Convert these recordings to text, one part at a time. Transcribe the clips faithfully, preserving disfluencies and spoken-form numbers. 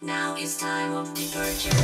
Now is time of departure.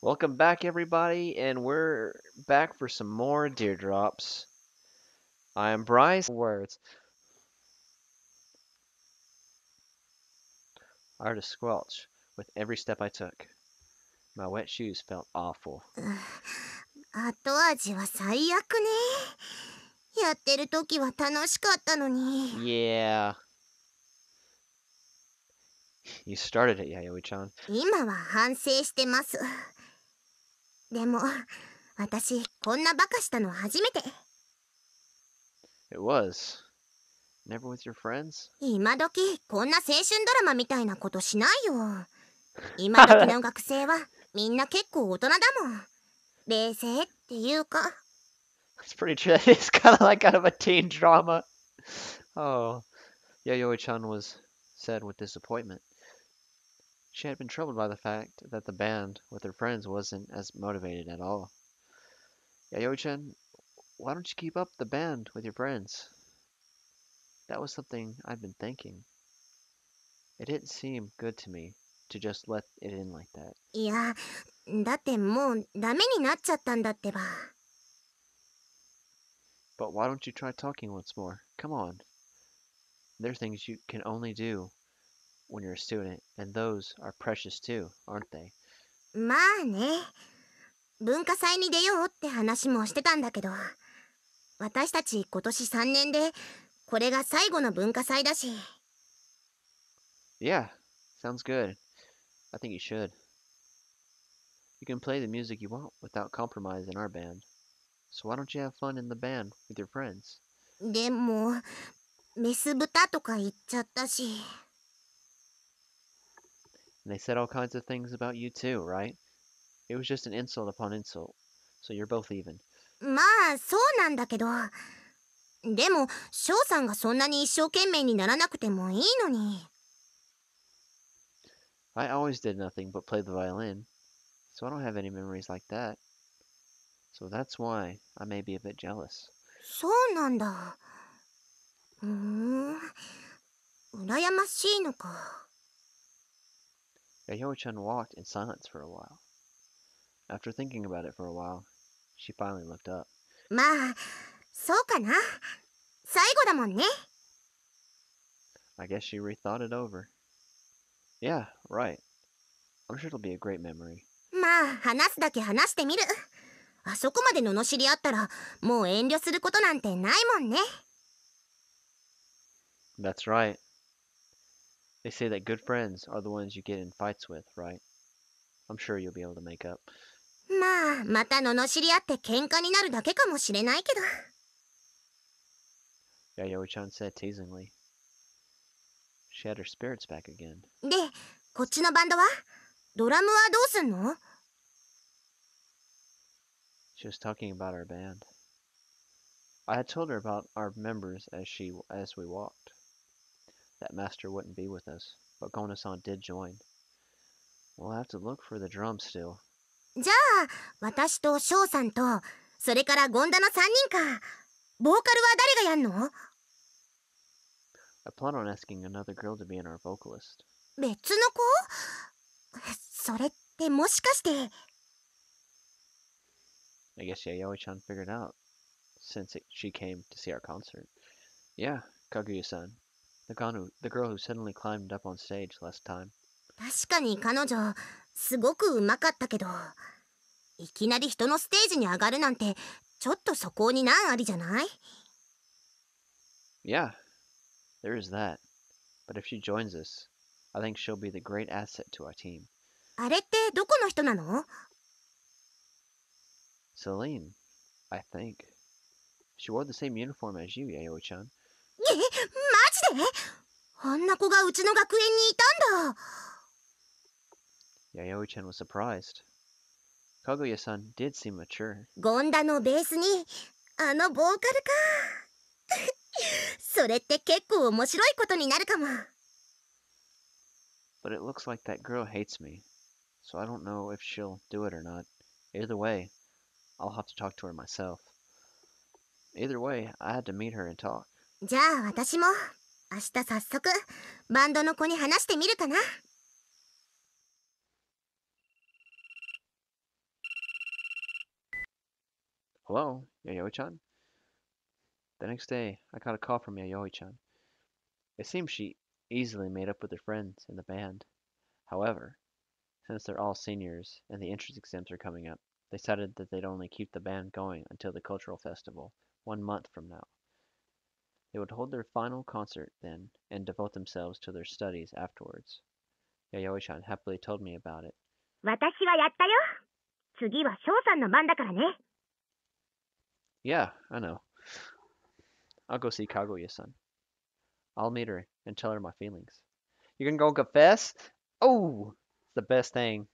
Welcome back, everybody, and we're back for some more DearDrops. I am Bryce. Words. I heard a squelch with every step I took. My wet shoes felt awful. Yeah. You started it, Yayoi-chan. It was. Never with your friends? That's pretty true. That is kind of like out of a teen drama. Oh. Yayoi-chan was sad with disappointment. She had been troubled by the fact that the band with her friends wasn't as motivated at all. Yayoi-chan, why don't you keep up the band with your friends? That was something I'd been thinking. It didn't seem good to me to just let it in like that. Yeah, but why don't you try talking once more? Come on. There are things you can only do when you're a student, and those are precious too, aren't they? Yeah, sounds good. I think you should. You can play the music you want without compromise in our band. So why don't you have fun in the band with your friends? And they said all kinds of things about you too, right? It was just an insult upon insult, so you're both even. I always did nothing but play the violin, so I don't have any memories like that. So that's why I may be a bit jealous. Yayoi-chan walked in silence for a while. After thinking about it for a while, she finally looked up. I guess she rethought it over. Yeah, right. I'm sure it'll be a great memory. That's right. They say that good friends are the ones you get in fights with, right? I'm sure you'll be able to make up. Yayoi-chan said teasingly. She had her spirits back again. She was talking about our band. I had told her about our members as she as we walked. That master wouldn't be with us, but Gona-san did join. We'll have to look for the drum still. I plan on asking another girl to be in our vocalist. I guess Yayoi-chan figured out, since it, she came to see our concert. Yeah, Kaguya-san. The girl who suddenly climbed up on stage last time. Yeah, there is that. But if she joins us, I think she'll be the great asset to our team. Celine, I think. She wore the same uniform as you, Yayoi-chan. Yayoi-chan was surprised. Kaguya-san did seem mature. それって結構面白いことになるかも。 But it looks like that girl hates me, so I don't know if she'll do it or not. Either way, I'll have to talk to her myself. Either way, I had to meet her and talk. じゃあ私も明日早速バンドの子に話してみるかな。 Hello, Yayoi-chan? The next day, I got a call from Yayoi-chan. It seems she easily made up with her friends in the band. However, since they're all seniors and the entrance exams are coming up, they decided that they'd only keep the band going until the cultural festival, one month from now. They would hold their final concert then and devote themselves to their studies afterwards. Yayoi-chan happily told me about it. 私はやったよ。次は翔さんの番だからね。 Yeah, I know. I'll go see Kaguya-san. I'll meet her and tell her my feelings. You can go confess? Oh, it's the best thing.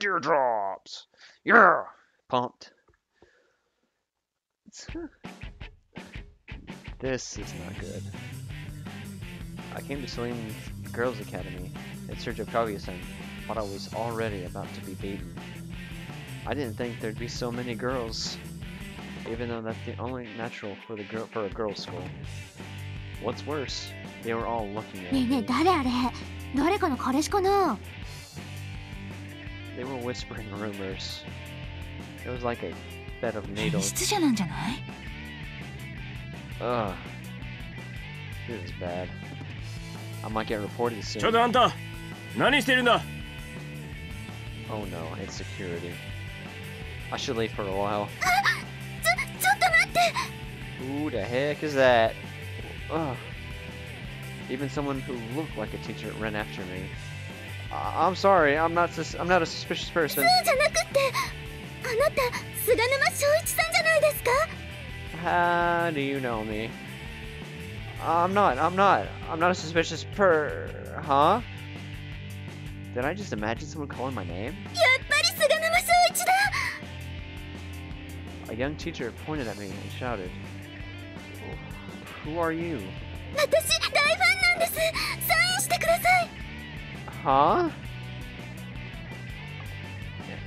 DearDrops! Yeah! Pumped. This is not good. I came to Selene's Girls Academy in search of Kaguya-san, but I was already about to be beaten. I didn't think there'd be so many girls. Even though that's the only natural for the girl for a girl's school. What's worse, they were all looking at me. They were whispering rumors. It was like a bed of needles. Ugh. This is bad. I might get reported soon. Oh no, it's security. I should leave for a while. Who the heck is that? Ugh. Even someone who looked like a teacher ran after me. I I'm sorry, I'm not sus I'm not a suspicious person. How do you know me? I'm not, I'm not, I'm not a suspicious per... huh? Did I just imagine someone calling my name? A young teacher pointed at me and shouted, "Who are you?" Huh?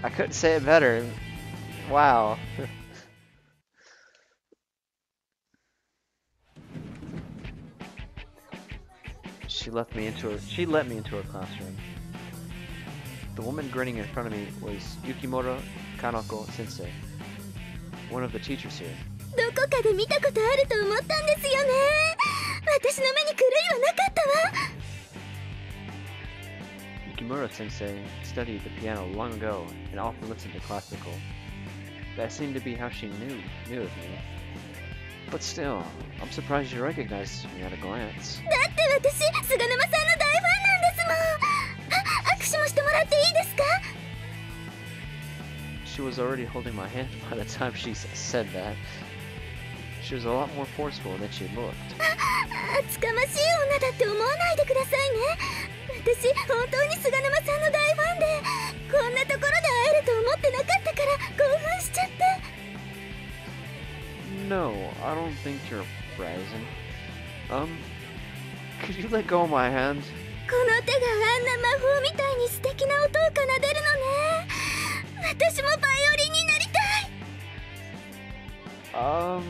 I couldn't say it better. Wow. She left me into her. She let me into her classroom. The woman grinning in front of me was Yukimoto Kanoko Sensei. One of the teachers here. Yukimura-sensei studied the piano long ago and often listened to classical. That seemed to be how she knew, knew of me. But still, I'm surprised you recognized me at a glance. She was already holding my hand by the time she said that. She was a lot more forceful than she looked. No, I don't think you're brazen. Um, could you let go of my hand? Um,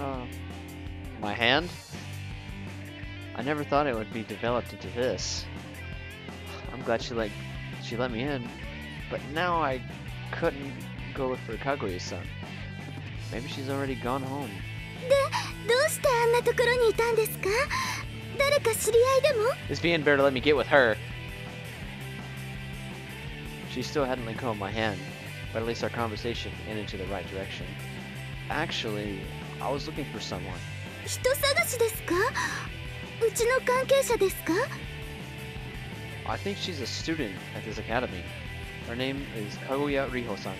uh, my hand? I never thought it would be developed into this. I'm glad she like she let me in, but now I couldn't go look for Kaguya-san. Maybe she's already gone home. This V N better let me get with her. She still hadn't let go of my hand, but at least our conversation ended to the right direction. Actually, I was looking for someone. I think she's a student at this academy. Her name is Kaguya Riho-san.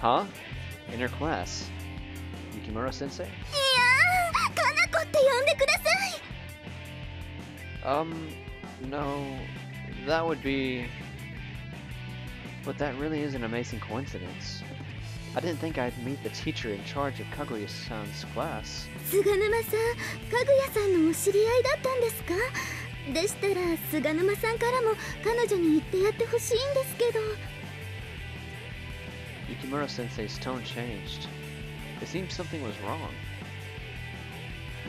Huh? In her class? Yukimura-sensei? Um, no, that would be But that really is an amazing coincidence. I didn't think I'd meet the teacher in charge of Kaguya-san's class. Suganuma-san, Kaguya-san was your friend? でしたら、菅沼さんからも彼女に言ってやってほしいんですけど。Yukimura-sensei's tone changed. It seemed something was wrong.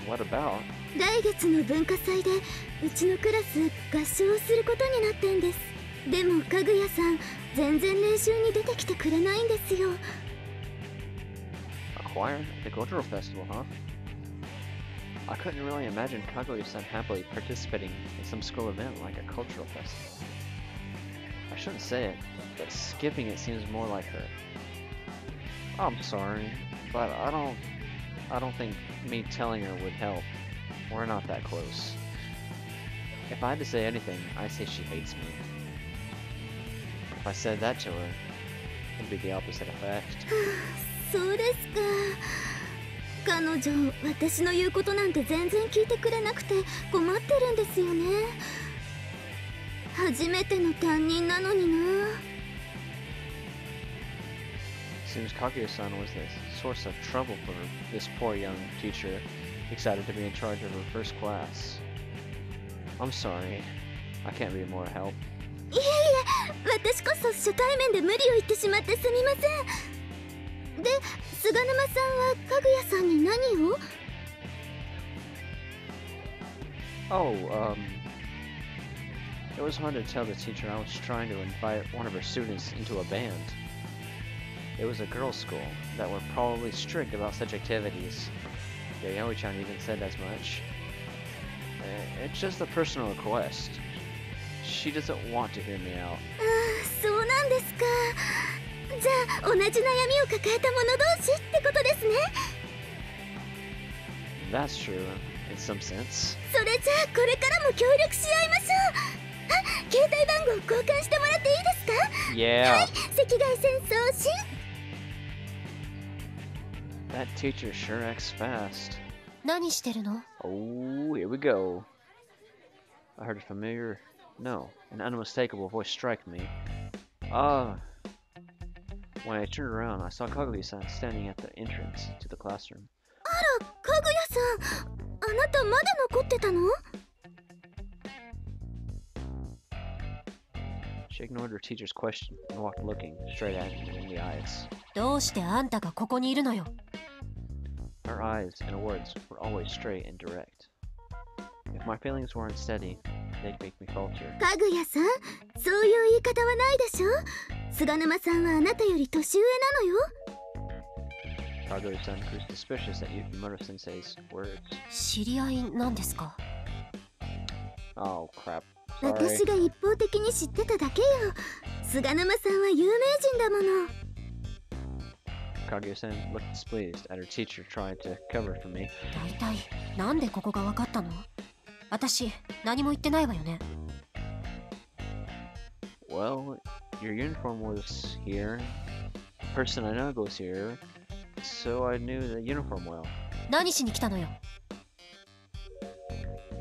What about? 来月の文化祭でうちのクラス合唱をすることになったんです。でも、かぐやさん全然練習に出てきてくれないんですよ。A choir? The cultural festival, huh? I couldn't really imagine Kaguya-san happily participating in some school event like a cultural festival. I shouldn't say it, but skipping it seems more like her. I'm sorry, but I don't... I don't think me telling her would help. We're not that close. If I had to say anything, I'd say she hates me. If I said that to her, it'd be the opposite effect. So desu ka. 彼女、私の言うことなんて全然聞いてくれなくて困ってるんですよね。初めての担任なのにな。Seems Kaguya-san was the source of trouble for this poor young teacher, excited to be in charge of her first class. I'm sorry, I can't be more help. いえいえ、私こそ初対面で無理を言ってしまってすみません。 で、菅沼さんはかぐやさんに何を? Oh, um... It was hard to tell the teacher I was trying to invite one of her students into a band. It was a girls' school that were probably strict about such activities. Yayoi-chan even said as much. It's just a personal request. She doesn't want to hear me out. Ah, so なんですか. じゃあ、同じ悩みを抱えた者同士ってことですね。That's true, in some sense. それじゃあ、これからも協力し合いましょう。あ、携帯番号交換してもらっていいですか? Yeah. はい、赤外線送信。That teacher sure acts fast. 何してるの? Oh, here we go. I heard a familiar, no, an unmistakable voice strike me. Ah. Uh, When I turned around, I saw Kaguya-san standing at the entrance to the classroom. Ara, Kaguya-san! Anata mada nokotteta no? She ignored her teacher's question and walked looking straight at him in the eyes. どうしてあんたがここにいるのよ? Her eyes and words were always straight and direct. If my feelings weren't steady, they'd make me falter. Kaguya-san, そういう言い方はないでしょ? 菅沼さんはあなたより年上なのよ。Kaguya-san grew suspicious at Yukimura-sensei's words. 知り合いなんですか? Oh, crap. Sorry. 私が一方的に知ってただけよ。菅沼さんは有名人だもの。Kaguya-san looked displeased at her teacher trying to cover for me. 大体なんでここがわかったの? 私何も言ってないわよね。 Well, your uniform was here. The person I know goes here, so I knew the uniform well. 何しに来たのよ?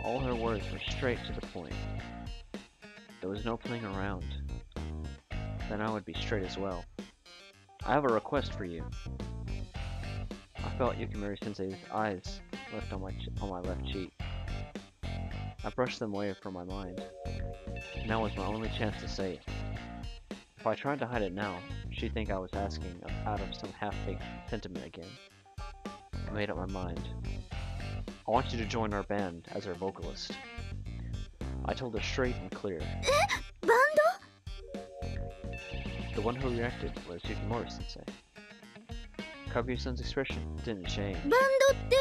All her words were straight to the point. There was no playing around. Then I would be straight as well. I have a request for you. I felt Yukimura-sensei's eyes left on my on my left cheek. I brushed them away from my mind. Now was my only chance to say it. If I tried to hide it now, she'd think I was asking out of some half-baked sentiment again. I made up my mind. I want you to join our band as our vocalist. I told her straight and clear. Eh? Bando? The one who reacted was Yukimura-sensei. Kaguya-san's expression didn't change. Bando って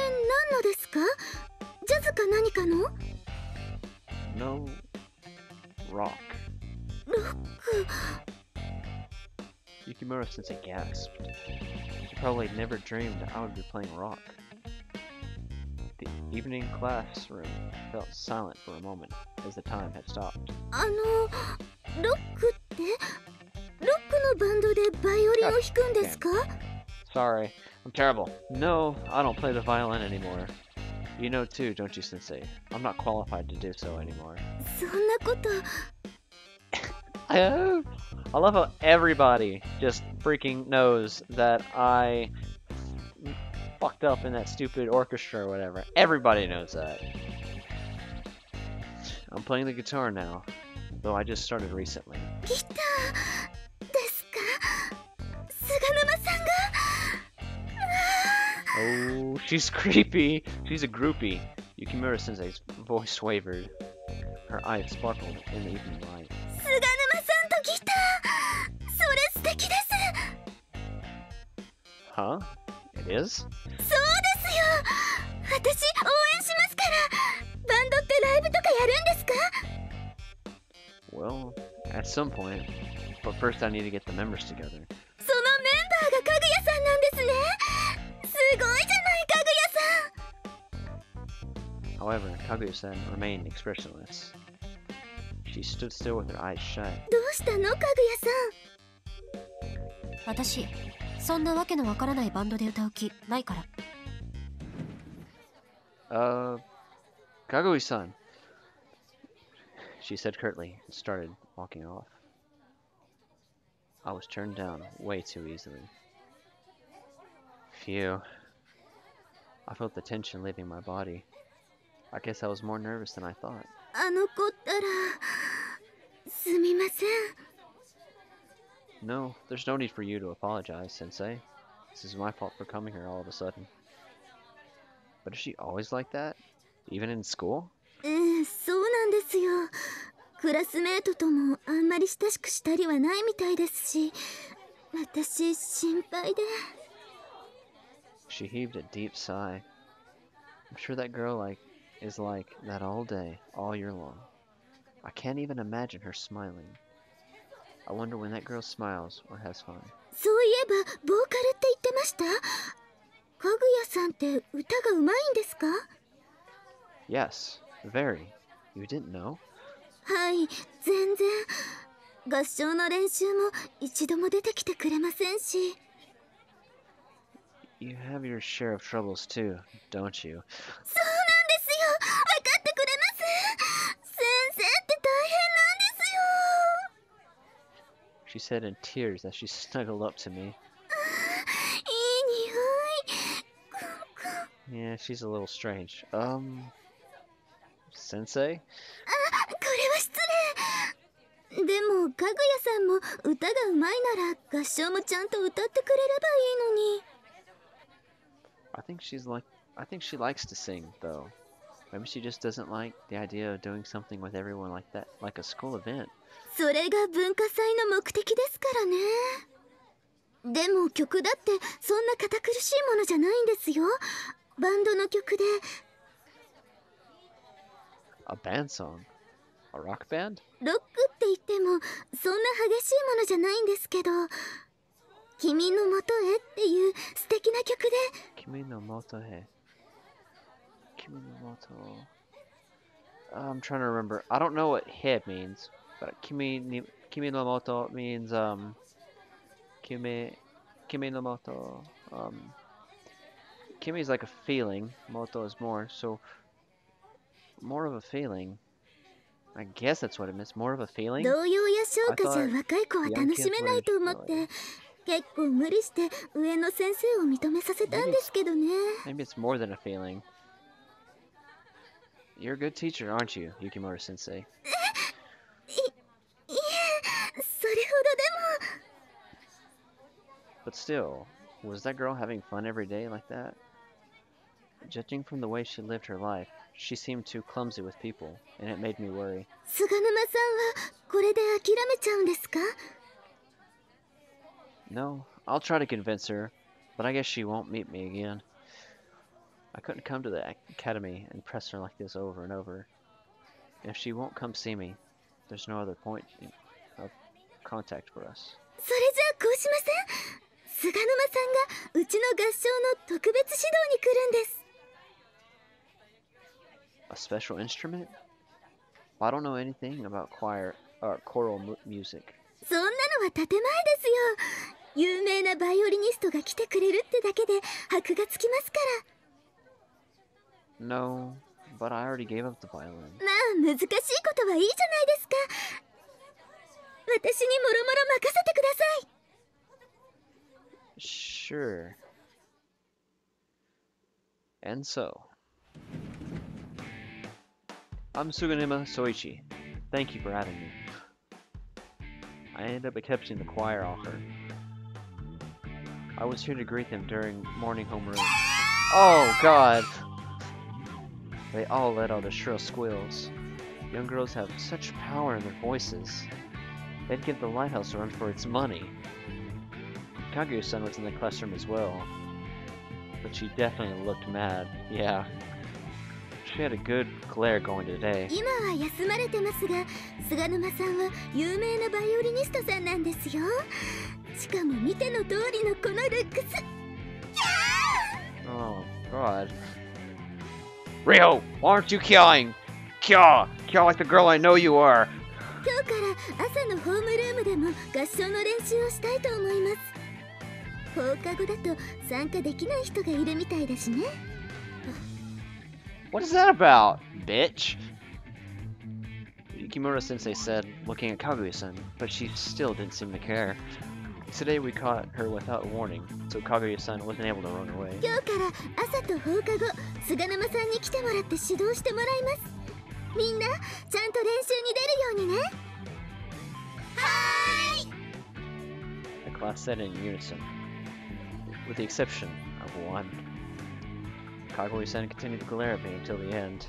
何のですか? ジャズか何かの? No... rock. Rock... Yukimura-sensei gasped. She probably never dreamed that I would be playing rock. The evening classroom felt silent for a moment as the time had stopped. Ano... rock って? Rock のバンドでバイオリンを弾くんですか? Sorry, I'm terrible. No, I don't play the violin anymore. You know too, don't you, Sensei? I'm not qualified to do so anymore. そんなこと... I I love how everybody just freaking knows that I fucked up in that stupid orchestra or whatever. Everybody knows that. I'm playing the guitar now, though I just started recently. Guitar. Oh, she's creepy. She's a groupie. Yukimura-sensei's voice wavered. Her eyes sparkled in the evening light. Suganuma-san to guitar! Sore suteki desu! Huh? It is? Sou desu yo! Watashi ouen shimasu kara! Bando tte live toka yarun desu ka? Well, at some point. But first I need to get the members together. Sono member ga Kaguya-san nan desu ne? However, Kaguya-san remained expressionless. She stood still with her eyes shut. Uh, Kaguya-san, she said curtly and started walking off. I was turned down way too easily. Phew. I felt the tension leaving my body. I guess I was more nervous than I thought. No, there's no need for you to apologize, Sensei. This is my fault for coming here all of a sudden. But is she always like that? Even in school? She heaved a deep sigh. I'm sure that girl like is like that all day, all year long. I can't even imagine her smiling. I wonder when that girl smiles or has fun. Yes, very. You didn't know? You have your share of troubles too, don't you? She said in tears as she snuggled up to me. Yeah, she's a little strange. Um... Sensei? I think she's like... I think she likes to sing, though. Maybe she just doesn't like the idea of doing something with everyone like that, like a school event. A band song? A rock band? Kimi no Moto he. Kimimoto. I'm trying to remember. I don't know what "head" means, but Kimi ni, Kimi no Moto means um Kimi Kimi no Moto. Um Kimi is like a feeling. Moto is more, so more of a feeling. I guess that's what it means. More of a feeling. I thought young kids were feeling. Maybe it's more than a feeling. You're a good teacher, aren't you, Yukimura-sensei? But still, was that girl having fun every day like that? Judging from the way she lived her life, she seemed too clumsy with people, and it made me worry. No, I'll try to convince her, but I guess she won't meet me again. I couldn't come to the academy and press her like this over and over. If she won't come see me, there's no other point of contact for us. A special instrument? Well, I don't know anything about choir or choral mu music. No, but I already gave up the violin. Sure. And so, I'm Suganuma Soichi. Thank you for having me. I ended up accepting the choir offer. I was here to greet them during morning homeroom. Oh God! They all let out a shrill squeals. Young girls have such power in their voices. They'd give the lighthouse a run for its money. Kaguya-san was in the classroom as well, but she definitely looked mad. Yeah, she had a good glare going today. Oh God. Riho, why aren't you kyawing? Kyaw! Kyaw like the girl I know you are! What is that about, bitch? Yukimura-sensei said, looking at Kaguya-san, but she still didn't seem to care. Today we caught her without warning, so Kaguya-san wasn't able to run away. The class said in unison, with the exception of one. Kaguya-san continued to glare at me until the end.